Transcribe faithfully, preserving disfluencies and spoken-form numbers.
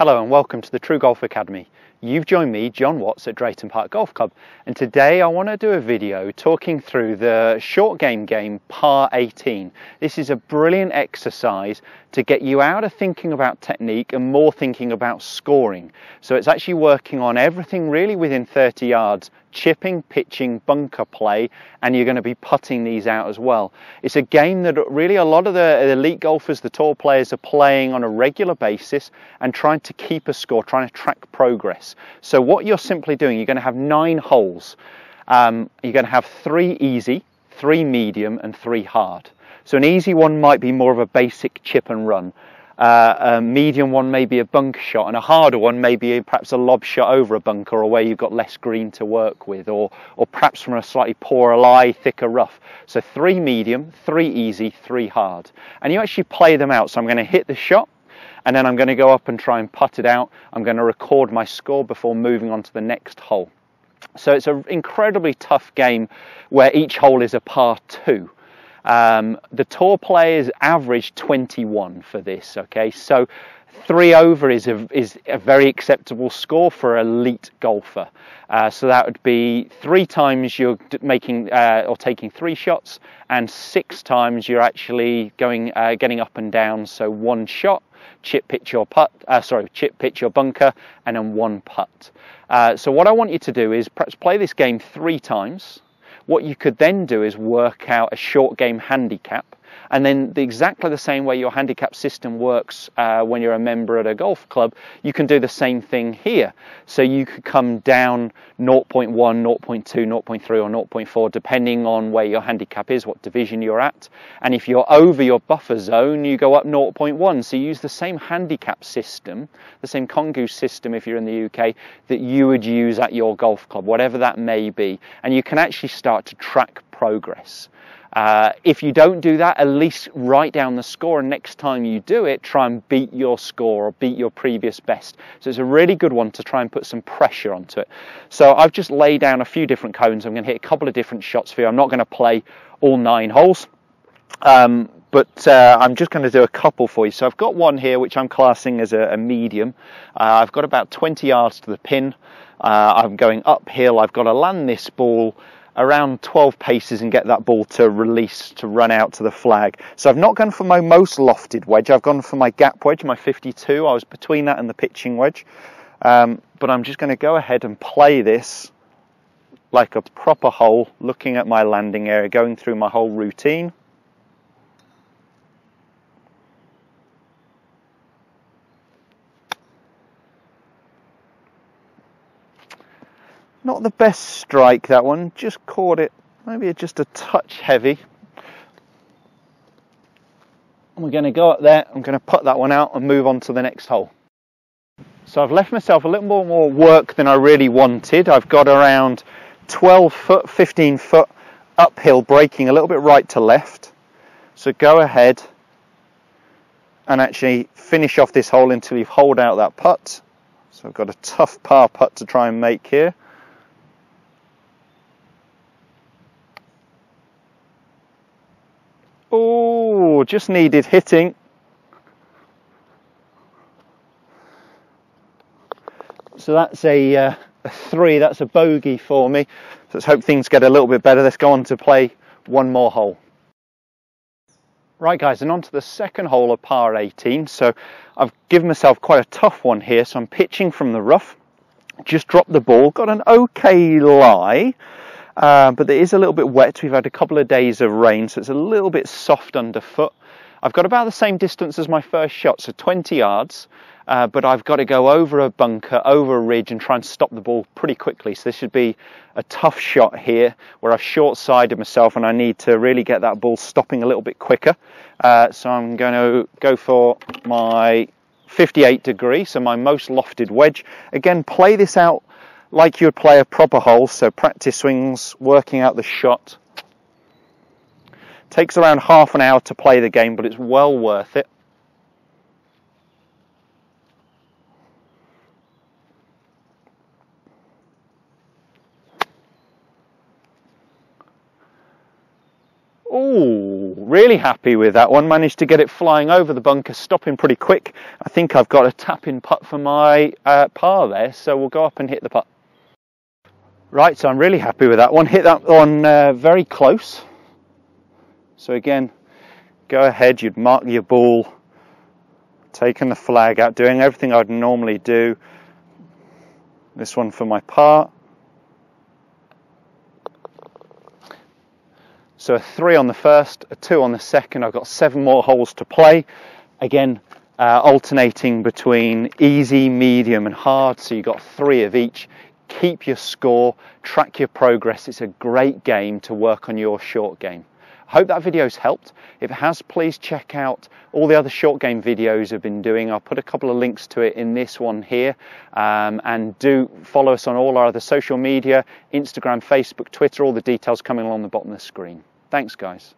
Hello and welcome to the TruGolf Academy. You've joined me, John Watts, at Drayton Park Golf Club, and today I want to do a video talking through the short game game par eighteen. This is a brilliant exercise to get you out of thinking about technique and more thinking about scoring. So it's actually working on everything really within thirty yards, chipping, pitching, bunker play, and you're going to be putting these out as well. It's a game that really a lot of the elite golfers, the tour players, are playing on a regular basis and trying to keep a score, trying to track progress. So what you're simply doing, you're going to have nine holes. Um, you're going to have three easy, three medium and three hard. So an easy one might be more of a basic chip and run. Uh, a medium one may be a bunker shot, and a harder one may be perhaps a lob shot over a bunker, or where you've got less green to work with, or, or perhaps from a slightly poorer lie, thicker rough. So three medium, three easy, three hard. And you actually play them out. So I'm going to hit the shot, and then I'm going to go up and try and putt it out. I'm going to record my score before moving on to the next hole. So it's an incredibly tough game where each hole is a par two. Um, the tour players average twenty-one for this, okay? So three over is a, is a very acceptable score for an elite golfer. Uh, so that would be three times you're making uh, or taking three shots, and six times you're actually going uh, getting up and down. So one shot, chip, pitch or putt, uh, sorry, chip, pitch or bunker, and then one putt. Uh, so what I want you to do is perhaps play this game three times. What you could then do is work out a short game handicap, and then the, exactly the same way your handicap system works uh, when you're a member at a golf club, you can do the same thing here. So you could come down zero point one, zero point two, zero point three or zero point four, depending on where your handicap is, what division you're at. And if you're over your buffer zone, you go up zero point one. So you use the same handicap system, the same Kongu system if you're in the U K, that you would use at your golf club, whatever that may be. And you can actually start to track progress. Uh, if you don't do that, at least write down the score, and next time you do it, try and beat your score or beat your previous best. So it's a really good one to try and put some pressure onto it. So I've just laid down a few different cones. I'm going to hit a couple of different shots for you. I'm not going to play all nine holes, um, but uh, I'm just going to do a couple for you. So I've got one here which I'm classing as a, a medium. Uh, I've got about twenty yards to the pin. Uh, I'm going uphill. I've got to land this ball around twelve paces and get that ball to release, to run out to the flag. So I've not gone for my most lofted wedge. I've gone for my gap wedge, my fifty-two. I was between that and the pitching wedge. Um, but I'm just going to go ahead and play this like a proper hole, looking at my landing area, going through my whole routine. Not the best strike, that one. Just caught it, maybe just a touch heavy. And we're going to go up there. I'm going to put that one out and move on to the next hole. So I've left myself a little more, more work than I really wanted. I've got around twelve foot, fifteen foot uphill, breaking a little bit right to left. So go ahead and actually finish off this hole until you've holed out that putt. So I've got a tough par putt to try and make here. Oh, just needed hitting. So that's a, uh, a three, that's a bogey for me. So let's hope things get a little bit better. Let's go on to play one more hole. Right guys, and on to the second hole of par eighteen. So I've given myself quite a tough one here. So I'm pitching from the rough, just dropped the ball, got an okay lie. Uh, but it is a little bit wet. We've had a couple of days of rain, so it's a little bit soft underfoot. I've got about the same distance as my first shot, so twenty yards, uh, but I've got to go over a bunker, over a ridge, and try and stop the ball pretty quickly. So this should be a tough shot here where I've short-sided myself and I need to really get that ball stopping a little bit quicker. Uh, so I'm going to go for my fifty-eight degree, so my most lofted wedge. Again, play this out like you would play a proper hole, so practice swings, working out the shot. Takes around half an hour to play the game, but it's well worth it. Ooh, really happy with that one. Managed to get it flying over the bunker, stopping pretty quick. I think I've got a tap-in putt for my uh, par there, so we'll go up and hit the putt. Right, so I'm really happy with that one. Hit that one uh, very close. So again, go ahead, you'd mark your ball, taking the flag out, doing everything I'd normally do. This one for my par. So a three on the first, a two on the second. I've got seven more holes to play. Again, uh, alternating between easy, medium and hard. So you've got three of each. Keep your score, track your progress. It's a great game to work on your short game. I hope that video's helped. If it has, please check out all the other short game videos I've been doing. I'll put a couple of links to it in this one here. Um, and do follow us on all our other social media, Instagram, Facebook, Twitter, all the details coming along the bottom of the screen. Thanks, guys.